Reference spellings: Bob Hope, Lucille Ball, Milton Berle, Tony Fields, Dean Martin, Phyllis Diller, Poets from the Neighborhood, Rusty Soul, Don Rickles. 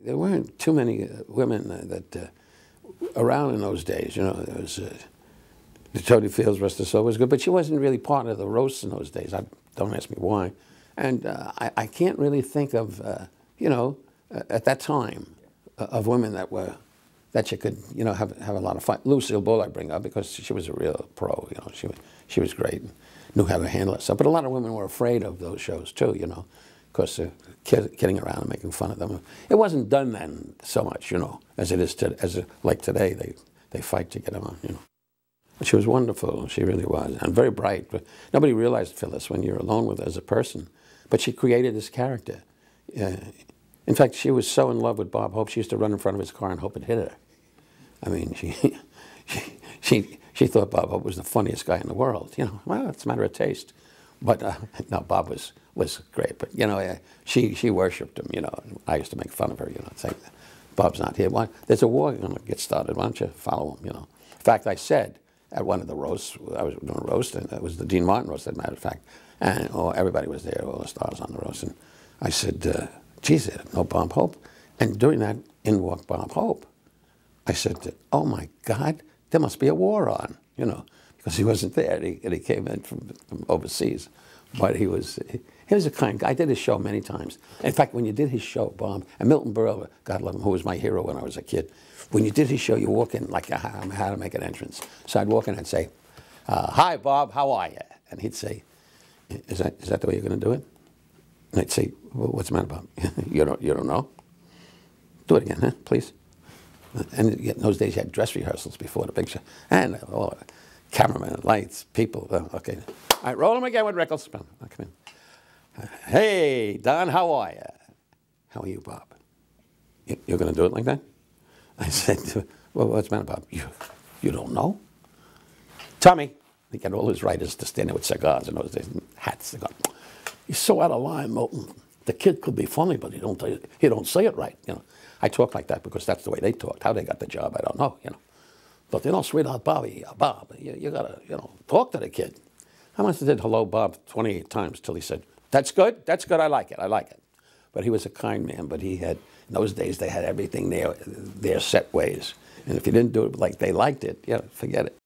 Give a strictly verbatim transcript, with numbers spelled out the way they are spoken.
There weren't too many uh, women uh, that uh, around in those days, you know. There was uh, the Tony Fields, Rusty Soul was good, but she wasn't really part of the roasts in those days. I, don't ask me why. And uh, I, I can't really think of, uh, you know, uh, at that time, uh, of women that were, that you could, you know, have, have a lot of fun. Lucille Ball I bring up because she was a real pro, you know. She was, she was great and knew how to handle herself. But a lot of women were afraid of those shows too, you know. Because they're kidding around and making fun of them. It wasn't done then so much, you know, as it is to, as it, like today. They, they fight to get them on, you know. She was wonderful, she really was, and very bright. But nobody realized Phyllis when you're alone with her as a person. But she created this character. Uh, in fact, she was so in love with Bob Hope, she used to run in front of his car and hope it hit her. I mean, she, she, she, she thought Bob Hope was the funniest guy in the world, you know. Well, it's a matter of taste. But, uh, no, Bob was, was great, but, you know, uh, she, she worshipped him, you know. I used to make fun of her, you know, saying, Bob's not here. Why, there's a war going to get started. Why don't you follow him, you know? In fact, I said at one of the roasts, I was doing a roast, and it was the Dean Martin roast, as a matter of fact, and oh, everybody was there, all the stars on the roast, and I said, uh, geez, no Bob Hope. And during that, in walked Bob Hope. I said, oh, my God, there must be a war on, you know. Because he wasn't there, and he, and he came in from, from overseas. But he was, he, he was a kind guy. I did his show many times. In fact, when you did his show, Bob, and Milton Berle, God love him, who was my hero when I was a kid, when you did his show, you walk in like I had to make an entrance. So I'd walk in and I'd say, uh, hi, Bob, how are you? And he'd say, is that, is that the way you're going to do it? And I'd say, well, what's the matter, Bob? you, don't, you don't know? Do it again, huh, please? And in those days, you had dress rehearsals before the big show. And all of it. Cameramen, lights, people. Oh, okay. All right, roll them again with Rickles. Come in. Hey, Don, how are you? How are you, Bob? You're going to do it like that? I said, well, what's the matter, Bob? You, you don't know? Tommy. He got all his writers to stand there with cigars in those days, hats. Cigar. You're so out of line, Milton. The kid could be funny, but he don't, he don't say it right. You know, I talk like that because that's the way they talked. How they got the job, I don't know, you know. But, you know, sweetheart, Bobby, Bob, you, you got to, you know, talk to the kid. I must have said hello, Bob, twenty-eight times till he said, that's good, that's good, I like it, I like it. But he was a kind man, but he had, in those days, they had everything their, their set ways. And if you didn't do it like they liked it, yeah, forget it.